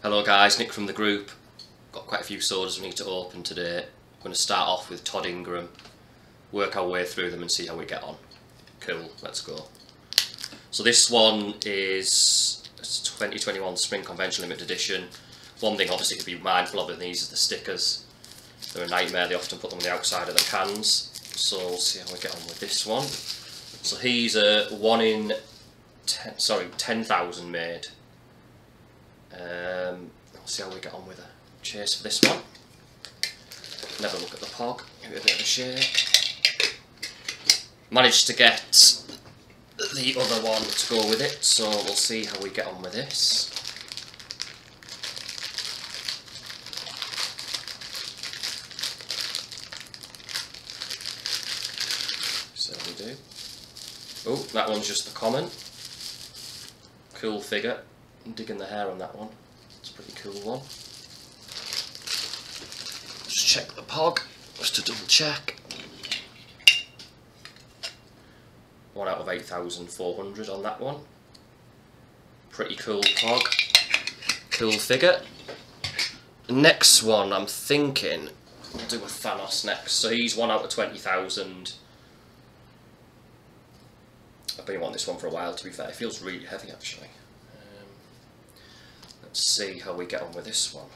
Hello guys, Nick from the group. Got quite a few sodas we need to open today. I'm going to start off with Todd Ingram, work our way through them and see how we get on. Cool, let's go. So this one is 2021 Spring Convention Limited Edition. One thing obviously to be mindful of in these is the stickers. They're a nightmare, they often put them on the outside of the cans. So we'll see how we get on with this one. So he's a 10,000 made. We'll see how we get on with a chase for this one. Never look at the pog, give it a bit of a shake. Managed to get the other one to go with it, so we'll see how we get on with this. So we do. Oh, that one's just the common. Cool figure. I'm digging the hair on that one. It's a pretty cool one. Just check the pog, just to double check. 1 out of 8,400 on that one. Pretty cool pog. Cool figure. Next one, I'm thinking I'll do a Thanos next. So he's 1 out of 20,000. I've been wanting this one for a while, to be fair. It feels really heavy actually. Let's see how we get on with this one.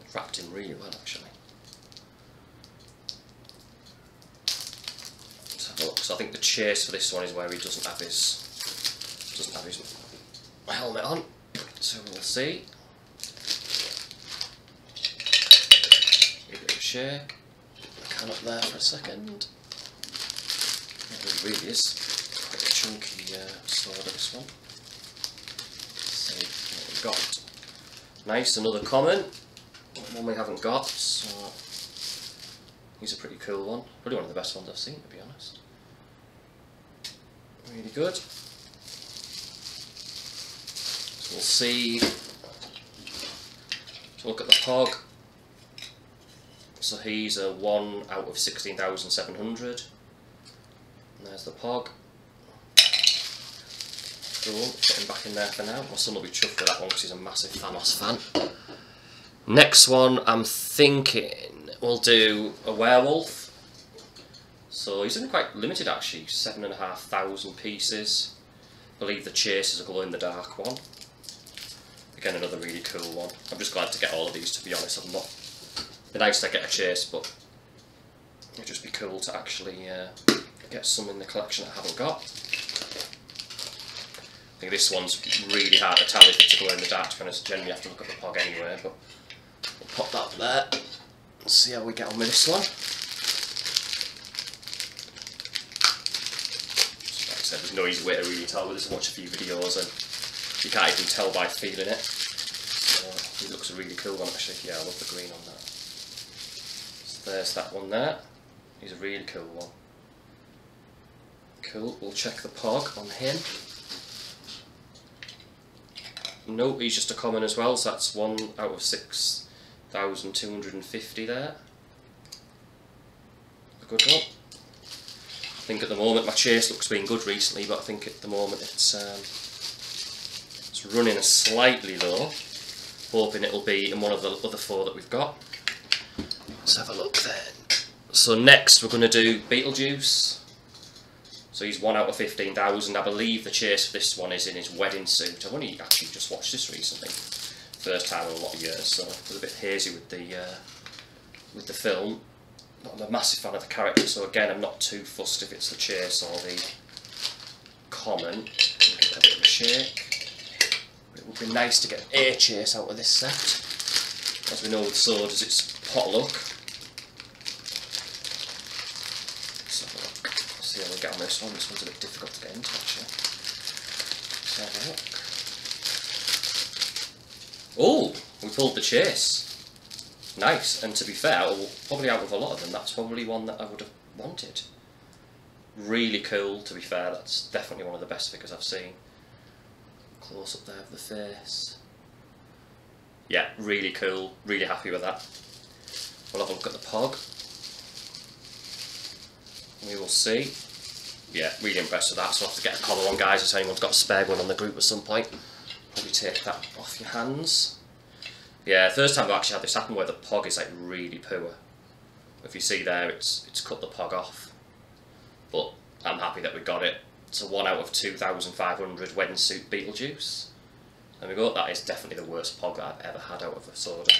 It's wrapped in really well actually. Let's have a look. So I think the chase for this one is where he doesn't have his helmet on. So we'll see. Give it a shake. The can up there for a second. It really is quite a chunky sword of this one. Got. Nice, another common. One we haven't got, so he's a pretty cool one. Probably one of the best ones I've seen, to be honest. Really good. So we'll see. Let's look at the pog. So he's a 1 out of 16,700. There's the pog. Cool, put him back in there for now. My son will be chuffed with that one because he's a massive Thanos fan. Next one, I'm thinking we'll do a werewolf. So he's only quite limited actually, 7,500 pieces. I believe the chase is a glow-in-the-dark one. Again, another really cool one. I'm just glad to get all of these, to be honest. I'm not. It'd be nice to get a chase, but it'd just be cool to actually get some in the collection that I haven't got. I think this one's really hard to tell if it's a glow in the dark, to be honest. Generally, you have to look at the pog anyway, but we'll pop that up there and see how we get on with this one. Just like I said, there's no easy way to really tell with this. I watch a few videos and you can't even tell by feeling it. So, he looks a really cool one actually. Yeah, I love the green on that. So there's that one there. He's a really cool one. Cool, we'll check the pog on him. Nope, he's just a common as well, so that's 1 out of 6,250 there. A good one. I think at the moment, my chase looks been good recently, but I think at the moment it's running a slightly low. Hoping it'll be in one of the other four that we've got. Let's have a look then. So next we're going to do Beetlejuice. So he's 1 out of 15,000. I believe the chase for this one is in his wedding suit. I've only actually just watched this recently. First time in a lot of years, so I was a bit hazy with the film. I'm a massive fan of the character, so again, I'm not too fussed if it's the chase or the common. Give it a bit of a shake. It would be nice to get a chase out of this set. As we know with sodas, it's potluck. See how we get on this one. This one's a bit difficult to get into actually. Let's have a look. Oh, we pulled the chase. Nice, and to be fair, probably out of a lot of them, that's probably one that I would have wanted. Really cool, to be fair, that's definitely one of the best figures I've seen. Close up there of the face. Yeah, really cool, really happy with that. We'll have a look at the pog. We will see. Yeah, really impressed with that, so I'll have to get a collar on guys if anyone's got a spare one on the group at some point. Probably take that off your hands. Yeah, first time I've actually had this happen where the pog is like really poor. If you see there, it's cut the pog off. But I'm happy that we got it. It's a 1 out of 2,500 when suit Beetlejuice. There we go, that is definitely the worst pog that I've ever had out of a soda.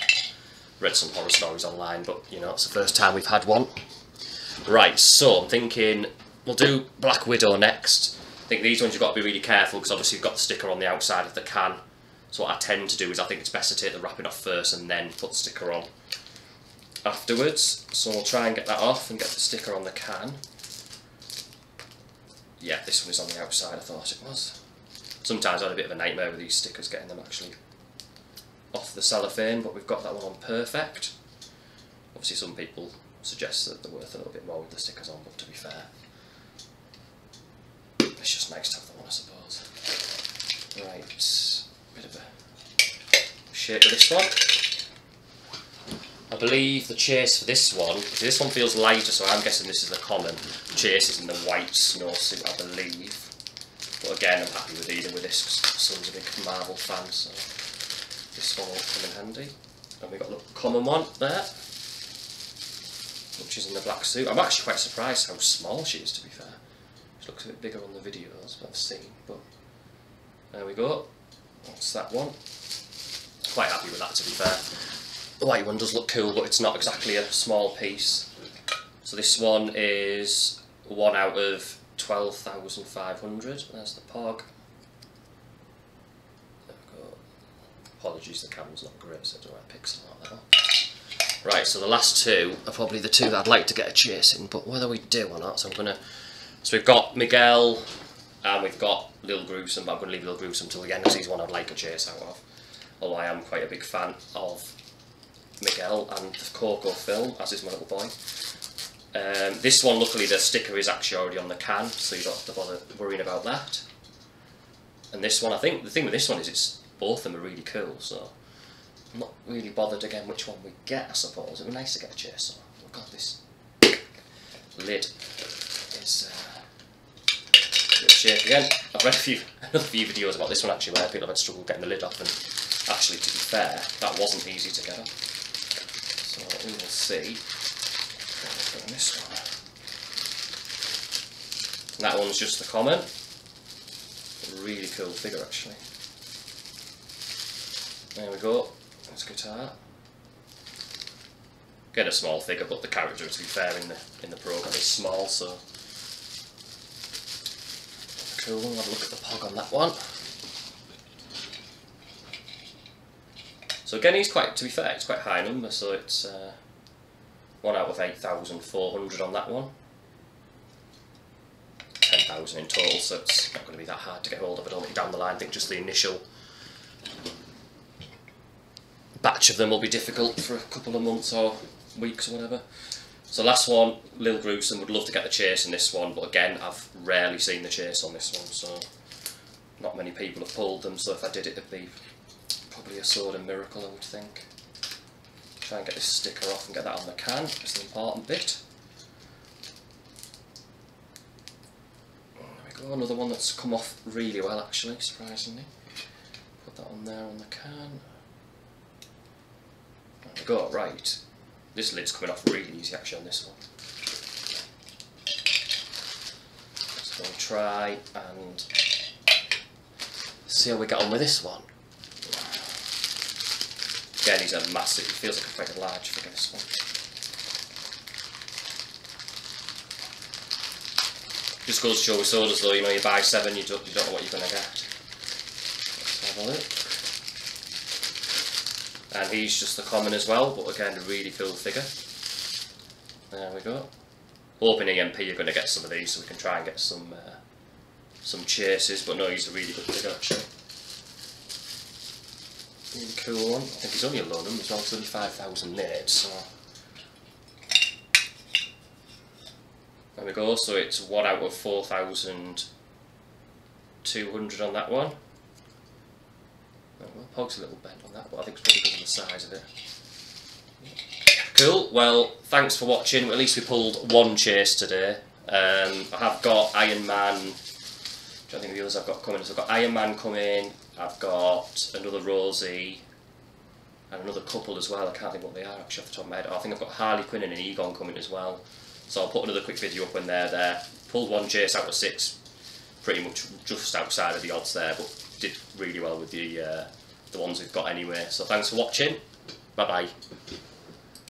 Read some horror stories online, but you know, it's the first time we've had one. Right, so I'm thinking we'll do Black Widow next. I think these ones you've got to be really careful because obviously you've got the sticker on the outside of the can. So what I tend to do is I think it's best to take the wrapping off first and then put the sticker on afterwards. So we'll try and get that off and get the sticker on the can. Yeah, this one is on the outside, I thought it was. Sometimes I had a bit of a nightmare with these stickers, getting them actually off the cellophane, but we've got that one on perfect. Obviously some people suggest that they're worth a little bit more with the stickers on, but to be fair, it's just nice to have them on, I suppose. Right, bit of a shape with this one. I believe the chase for this one, this one feels lighter, so I'm guessing this is the common. The chase is in the white snowsuit, I believe. But again, I'm happy with either with this, because my son's a big Marvel fan, so this one will come in handy. And we've got the common one there, which is in the black suit. I'm actually quite surprised how small she is, to be fair. She looks a bit bigger on the videos that I've seen, but there we go. That's that one. Quite happy with that, to be fair. The white one does look cool, but it's not exactly a small piece. So this one is 1 out of 12,500. There's the pog. There we go. Apologies, the camera's not great, so I don't want to pixel out that one. Right, so the last two are probably the two that I'd like to get a chase in, but whether we do or not, so I'm gonna. So we've got Miguel and we've got Lil Grusen, but I'm gonna leave Lil Grusen until the end because he's one I'd like a chase out of. Although I am quite a big fan of Miguel and the Coco film, as is my little boy. This one, luckily, the sticker is actually already on the can, so you don't have to bother worrying about that. And this one, I think, the thing with this one is it's both of them are really cool, so I'm not really bothered again which one we get, I suppose. It'd be nice to get a chase on. Oh god, this lid is a bit shaky again. I've read another few videos about this one actually where people have had struggle getting the lid off, and actually, to be fair, that wasn't easy to get off. So we will see. On this one. And that one's just the common. A really cool figure actually. There we go, that's guitar. Again a small figure, but the character to be fair in the programme is small, so cool. I'll have a look at the pog on that one. So again he's quite, to be fair, it's quite high number, so it's 1 out of 8,400 on that one. 10,000 in total, so it's not going to be that hard to get hold of, I don't think, down the line. I think just the initial batch of them will be difficult for a couple of months or weeks or whatever. So last one, Lil Grusen, would love to get the chase in this one, but again, I've rarely seen the chase on this one, so not many people have pulled them, so if I did it, it'd be probably a sort of miracle, I would think. Try and get this sticker off and get that on the can, it's the important bit. There we go, another one that's come off really well actually, surprisingly. Put that on there on the can. There we go, right. This lid's coming off really easy actually on this one. So we'll try and see how we get on with this one. Again, he's a massive, he feels like quite a large figure, this one. Just goes to show with sodas though, you know, you buy 7, you don't know what you're going to get. Let's have a look. And he's just the common as well, but again, a really cool figure. There we go. Hoping EMP you're going to get some of these, so we can try and get some chases, but no, he's a really good figure actually. Really cool one. I think he's only a low number as well, it's only 5,000 nades, so... There we go, so it's 1 out of 4,200 on that one. Oh, well, pog's a little bent on that, but I think it's probably because of the size of it. Cool, well, thanks for watching. At least we pulled one chase today. I have got Iron Man... I think the others I've got coming. So I've got Iron Man coming... I've got another Rosie and another couple as well. I can't think what they are actually off the top of my head. I think I've got Harley Quinn and an Egon coming as well. So I'll put another quick video up when they're there. Pulled one chase out of 6, pretty much just outside of the odds there, but did really well with the ones we've got anyway. So thanks for watching. Bye bye.